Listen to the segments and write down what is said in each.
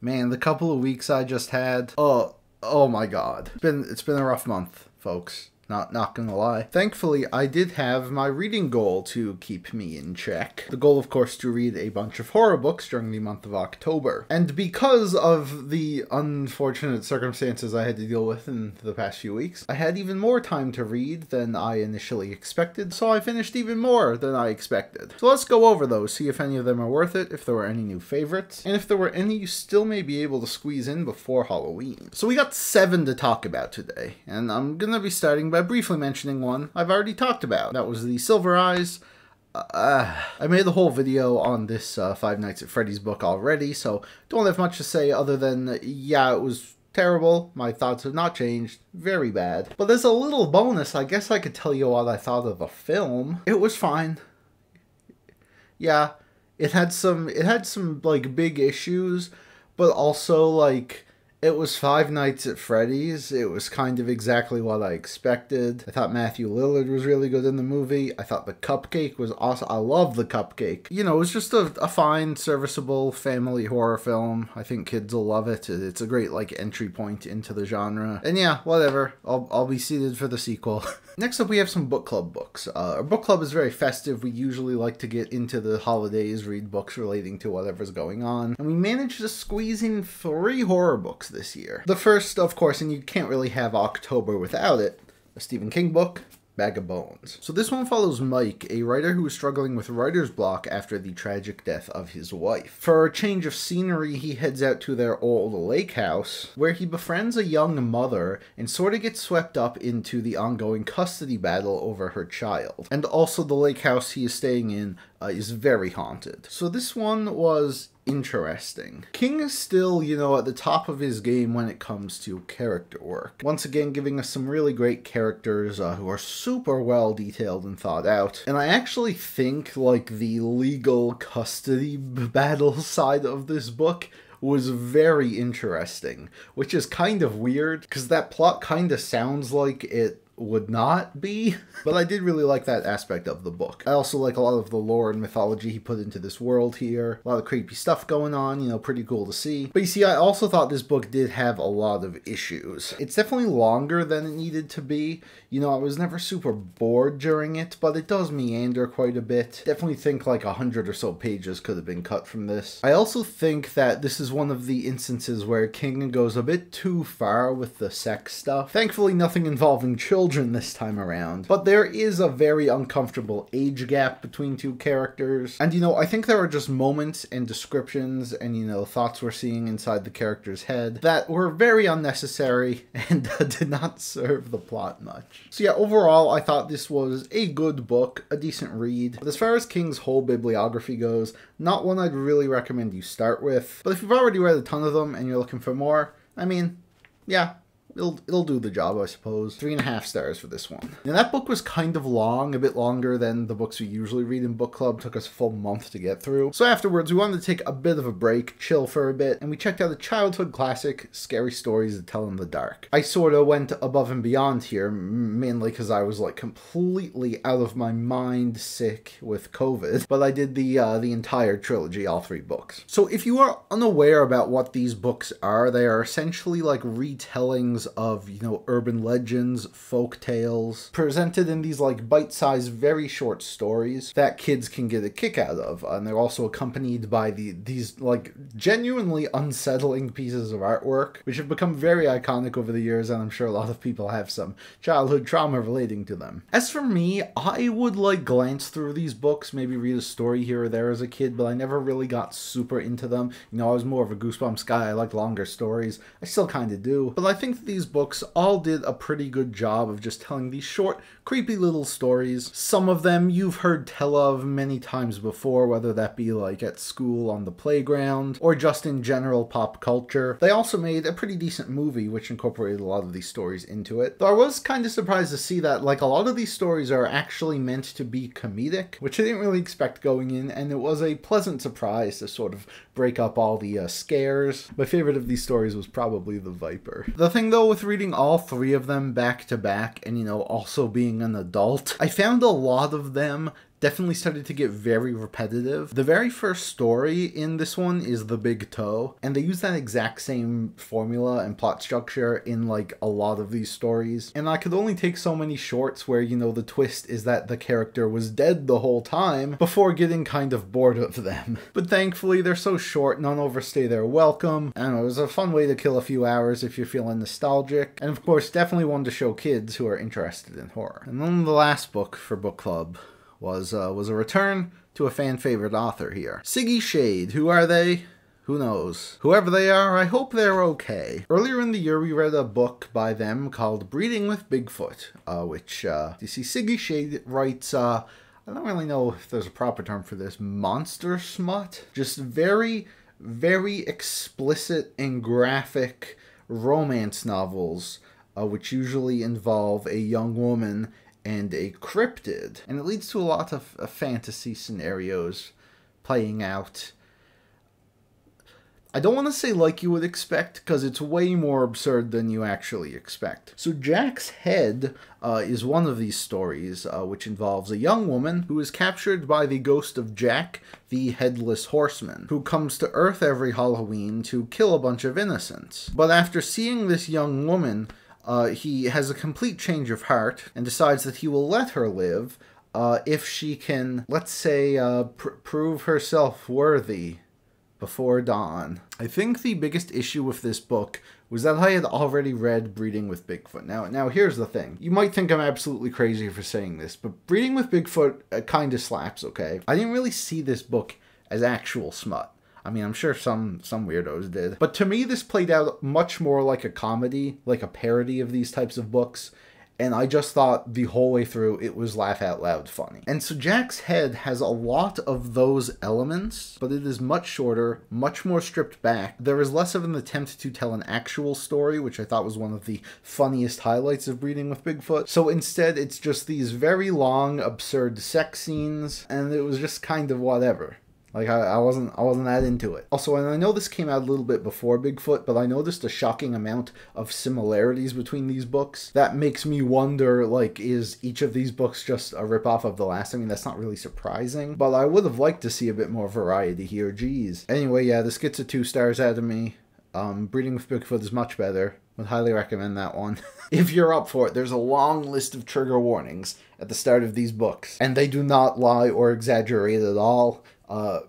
Man, the couple of weeks I just had, oh my god. It's been a rough month, folks. Not gonna lie. Thankfully, I did have my reading goal to keep me in check. The goal, of course, to read a bunch of horror books during the month of October. And because of the unfortunate circumstances I had to deal with in the past few weeks, I had even more time to read than I initially expected, so I finished even more than I expected. So let's go over those, see if any of them are worth it, if there were any new favorites, and if there were any you still may be able to squeeze in before Halloween. So we got 7 to talk about today, and I'm gonna be starting by briefly mentioning one I've already talked about. That was The Silver Eyes. I made the whole video on this Five Nights at Freddy's book already, so don't have much to say other than, yeah, it was terrible. My thoughts have not changed. Very bad. But there's a little bonus. I guess I could tell you what I thought of the film. It was fine. Yeah, it had some like big issues, but also like, it was Five Nights at Freddy's. It was kind of exactly what I expected. I thought Matthew Lillard was really good in the movie. I thought the cupcake was awesome. I love the cupcake. You know, it was just a fine, serviceable family horror film. I think kids will love it. It's a great, like, entry point into the genre. And yeah, whatever. I'll be seated for the sequel. Next up, we have some book club books. Our book club is very festive. We usually like to get into the holidays, read books relating to whatever's going on. And we managed to squeeze in 3 horror books this year. The first, of course, and you can't really have October without it, a Stephen King book, Bag of Bones. So this one follows Mike, a writer who is struggling with writer's block after the tragic death of his wife. For a change of scenery, he heads out to their old lake house, where he befriends a young mother and sort of gets swept up into the ongoing custody battle over her child. And also the lake house he is staying in is very haunted. So this one was interesting. King is still, you know, at the top of his game when it comes to character work. Once again, giving us some really great characters who are super well detailed and thought out. And I actually think, like, the legal custody battle side of this book was very interesting, which is kind of weird, because that plot kind of sounds like it would not be, but I did really like that aspect of the book. I also like a lot of the lore and mythology he put into this world here. A lot of creepy stuff going on, you know, pretty cool to see. But you see, I also thought this book did have a lot of issues. It's definitely longer than it needed to be. You know, I was never super bored during it, but it does meander quite a bit. Definitely think like 100 or so pages could have been cut from this. I also think that this is one of the instances where King goes a bit too far with the sex stuff. Thankfully, nothing involving children this time around, but there is a very uncomfortable age gap between 2 characters, and you know, I think there are just moments and descriptions and, you know, thoughts we're seeing inside the character's head that were very unnecessary and did not serve the plot much. So yeah, overall, I thought this was a good book, a decent read. But as far as King's whole bibliography goes, not one I'd really recommend you start with, but if you've already read a ton of them and you're looking for more, I mean, yeah, It'll do the job, I suppose. 3.5 stars for this one. Now, that book was kind of long, a bit longer than the books we usually read in book club. It took us a full month to get through. So afterwards, we wanted to take a bit of a break, chill for a bit, and we checked out a childhood classic, Scary Stories to Tell in the Dark. I sort of went above and beyond here, mainly because I was, like, completely out of my mind sick with COVID, but I did the entire trilogy, all 3 books. So if you are unaware about what these books are, they are essentially, like, retellings of, you know, urban legends, folk tales, presented in these, like, bite-sized, very short stories that kids can get a kick out of. And they're also accompanied by these, like, genuinely unsettling pieces of artwork, which have become very iconic over the years, and I'm sure a lot of people have some childhood trauma relating to them. As for me, I would, like, glance through these books, maybe read a story here or there as a kid, but I never really got super into them. You know, I was more of a Goosebumps guy. I liked longer stories. I still kind of do. But I think these books all did a pretty good job of just telling these short, creepy little stories. Some of them you've heard tell of many times before, whether that be like at school on the playground or just in general pop culture. They also made a pretty decent movie which incorporated a lot of these stories into it. Though I was kind of surprised to see that like a lot of these stories are actually meant to be comedic, which I didn't really expect going in, and it was a pleasant surprise to sort of break up all the scares. My favorite of these stories was probably The Viper. The thing though, with reading all 3 of them back to back and, you know, also being an adult, I found a lot of them definitely started to get very repetitive. The very first story in this one is The Big Toe, and they use that exact same formula and plot structure in like a lot of these stories. And I could only take so many shorts where, you know, the twist is that the character was dead the whole time before getting kind of bored of them. But thankfully they're so short, none overstay their welcome. I don't know, it was a fun way to kill a few hours if you're feeling nostalgic, and of course definitely one to show kids who are interested in horror. And then the last book for book club was a return to a fan-favorite author here. Siggy Shade. Who are they? Who knows? Whoever they are, I hope they're okay. Earlier in the year, we read a book by them called Breeding with Bigfoot, which you see, Siggy Shade writes, I don't really know if there's a proper term for this, monster smut? Just very, very explicit and graphic romance novels, which usually involve a young woman and a cryptid, and it leads to a lot of fantasy scenarios playing out. I don't want to say like you would expect, because it's way more absurd than you actually expect. So Jack's Head is one of these stories, which involves a young woman who is captured by the ghost of Jack, the Headless Horseman, who comes to Earth every Halloween to kill a bunch of innocents. But after seeing this young woman, he has a complete change of heart and decides that he will let her live if she can, let's say, prove herself worthy before dawn. I think the biggest issue with this book was that I had already read Breeding with Bigfoot. Now here's the thing. You might think I'm absolutely crazy for saying this, but Breeding with Bigfoot kind of slaps, okay? I didn't really see this book as actual smut. I mean, I'm sure some weirdos did. But to me, this played out much more like a comedy, like a parody of these types of books. And I just thought the whole way through it was laugh out loud funny. And so Jack's Head has a lot of those elements, but it is much shorter, much more stripped back. There is less of an attempt to tell an actual story, which I thought was one of the funniest highlights of Breeding with Bigfoot. So instead, it's just these very long, absurd sex scenes, and it was just kind of whatever. Like, I wasn't that into it. Also, and I know this came out a little bit before Bigfoot, but I noticed a shocking amount of similarities between these books. That makes me wonder, like, is each of these books just a ripoff of the last? I mean, that's not really surprising, but I would have liked to see a bit more variety here, geez. Anyway, yeah, this gets a 2 stars out of me. Breeding with Bigfoot is much better. Would highly recommend that one. If you're up for it, there's a long list of trigger warnings at the start of these books, and they do not lie or exaggerate at all.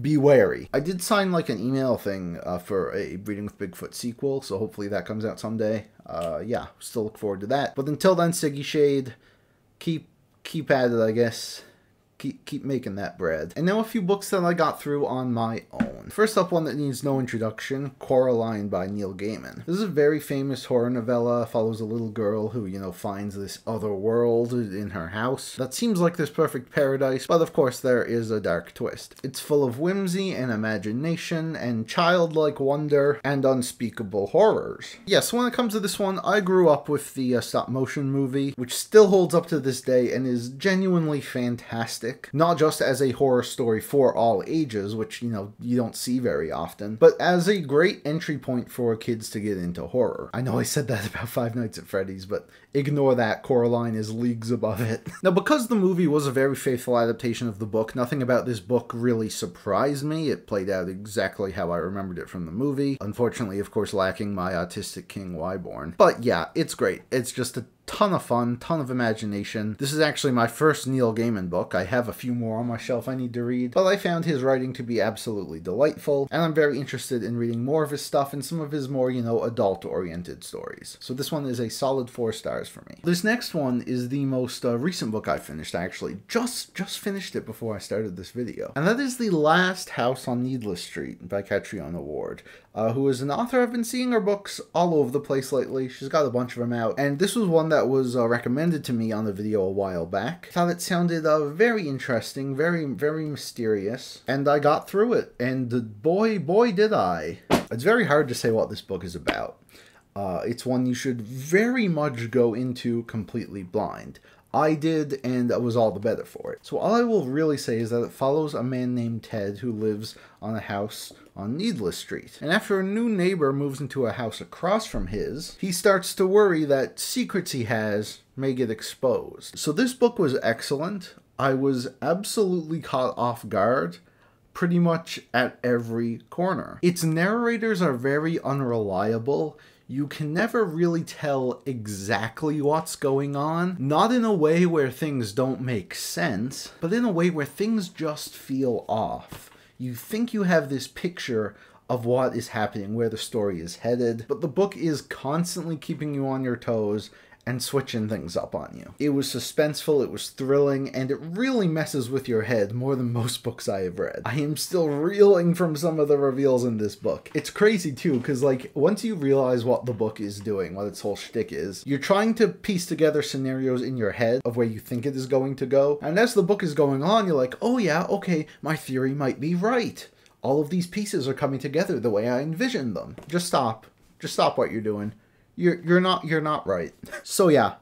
Be wary. I did sign like an email thing for a Breeding with Bigfoot sequel, so hopefully that comes out someday. Yeah, still look forward to that. But until then, Siggy Shade, keep at it, I guess. Keep making that bread. And now a few books that I got through on my own. First up, one that needs no introduction, Coraline by Neil Gaiman. This is a very famous horror novella, follows a little girl who, you know, finds this other world in her house. That seems like this perfect paradise, but of course there is a dark twist. It's full of whimsy and imagination and childlike wonder and unspeakable horrors. Yeah, so when it comes to this one, I grew up with the stop motion movie, which still holds up to this day and is genuinely fantastic. Not just as a horror story for all ages, which, you know, you don't see very often, but as a great entry point for kids to get into horror. I know I said that about Five Nights at Freddy's, but ignore that. Coraline is leagues above it. Now, because the movie was a very faithful adaptation of the book, nothing about this book really surprised me. It played out exactly how I remembered it from the movie. Unfortunately, of course, lacking my autistic king, Wyborne. But yeah, it's great. It's just a ton of fun, ton of imagination. This is actually my first Neil Gaiman book. I have a few more on my shelf I need to read, but I found his writing to be absolutely delightful, and I'm very interested in reading more of his stuff and some of his more, you know, adult-oriented stories. So this one is a solid 4 stars for me. This next one is the most recent book I finished, actually. Just finished it before I started this video. And that is The Last House on Needless Street by Catriona Ward, who is an author. I've been seeing her books all over the place lately. She's got a bunch of them out, and this was one that was recommended to me on the video a while back. Thought it sounded very interesting, very mysterious, and I got through it, and boy did I. It's very hard to say what this book is about. It's one you should very much go into completely blind. I did, and I was all the better for it. So all I will really say is that it follows a man named Ted who lives on a house on Needless Street. And after a new neighbor moves into a house across from his, he starts to worry that secrets he has may get exposed. So this book was excellent. I was absolutely caught off guard pretty much at every corner. Its narrators are very unreliable. You can never really tell exactly what's going on. Not in a way where things don't make sense, but in a way where things just feel off. You think you have this picture of what is happening, where the story is headed, but the book is constantly keeping you on your toes and switching things up on you. It was suspenseful, it was thrilling, and it really messes with your head more than most books I have read. I am still reeling from some of the reveals in this book. It's crazy too, because like, once you realize what the book is doing, what its whole shtick is, you're trying to piece together scenarios in your head of where you think it is going to go, and as the book is going on, you're like, oh yeah, okay, my theory might be right. All of these pieces are coming together the way I envisioned them. Just stop. Just stop what you're doing. You're not right. So yeah,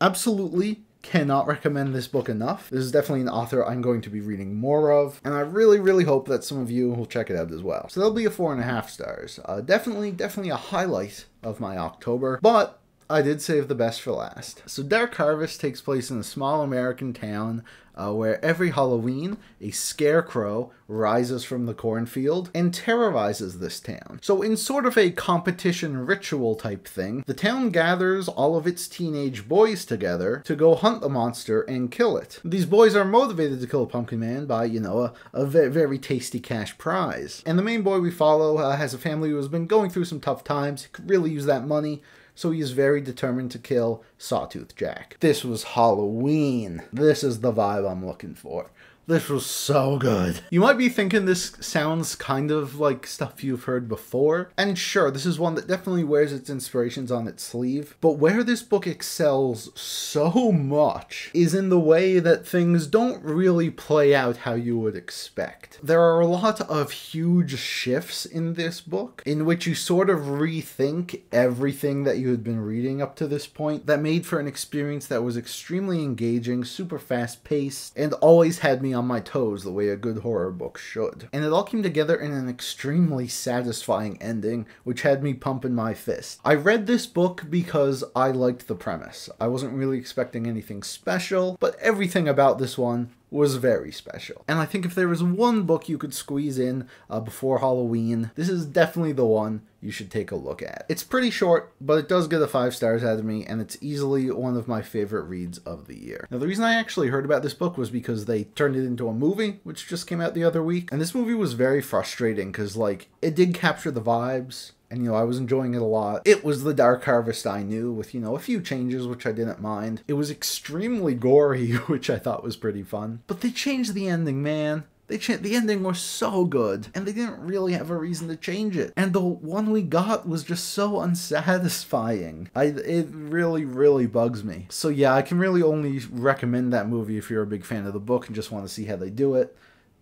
absolutely cannot recommend this book enough. This is definitely an author I'm going to be reading more of, and I really, really hope that some of you will check it out as well. So that'll be a 4.5 stars. Definitely a highlight of my October, but I did save the best for last. So Dark Harvest takes place in a small American town where every Halloween, a scarecrow rises from the cornfield and terrorizes this town. So in sort of a competition ritual type thing, the town gathers all of its teenage boys together to go hunt the monster and kill it. These boys are motivated to kill Pumpkin Man by, you know, a very tasty cash prize. And the main boy we follow has a family who has been going through some tough times. He could really use that money, so he is very determined to kill Sawtooth Jack. This was Halloween. This is the vibe I'm looking for. This was so good. You might be thinking this sounds kind of like stuff you've heard before, and sure, this is one that definitely wears its inspirations on its sleeve, but where this book excels so much is in the way that things don't really play out how you would expect. There are a lot of huge shifts in this book, in which you sort of rethink everything that you had been reading up to this point, that made for an experience that was extremely engaging, super fast-paced, and always had me on my toes the way a good horror book should. And it all came together in an extremely satisfying ending, which had me pumping my fist. I read this book because I liked the premise. I wasn't really expecting anything special, but everything about this one was very special. And I think if there was one book you could squeeze in before Halloween, this is definitely the one you should take a look at. It's pretty short, but it does get a 5 stars out of me, and it's easily one of my favorite reads of the year. Now, the reason I actually heard about this book was because they turned it into a movie, which just came out the other week. And this movie was very frustrating because, like, it did capture the vibes, and, you know, I was enjoying it a lot. It was the Dark Harvest I knew, with, you know, a few changes, which I didn't mind. It was extremely gory, which I thought was pretty fun. But they changed the ending, man. The ending was so good, and they didn't really have a reason to change it. And the one we got was just so unsatisfying. It really, really bugs me. So yeah, I can really only recommend that movie if you're a big fan of the book and just want to see how they do it.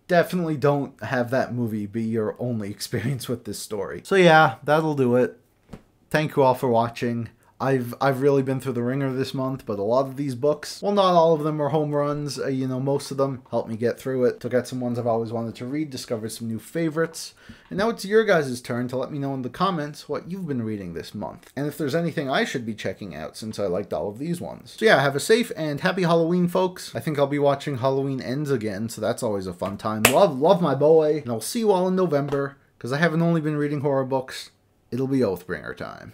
Definitely don't have that movie be your only experience with this story. So yeah, that'll do it. Thank you all for watching. I've really been through the ringer this month, but a lot of these books, well, not all of them are home runs. You know, most of them helped me get through it. Took out some ones I've always wanted to read, discovered some new favorites. And now it's your guys' turn to let me know in the comments what you've been reading this month, and if there's anything I should be checking out since I liked all of these ones. So yeah, have a safe and happy Halloween, folks. I think I'll be watching Halloween Ends again, so that's always a fun time. Love my boy. And I'll see you all in November, because I haven't only been reading horror books. It'll be Oathbringer time.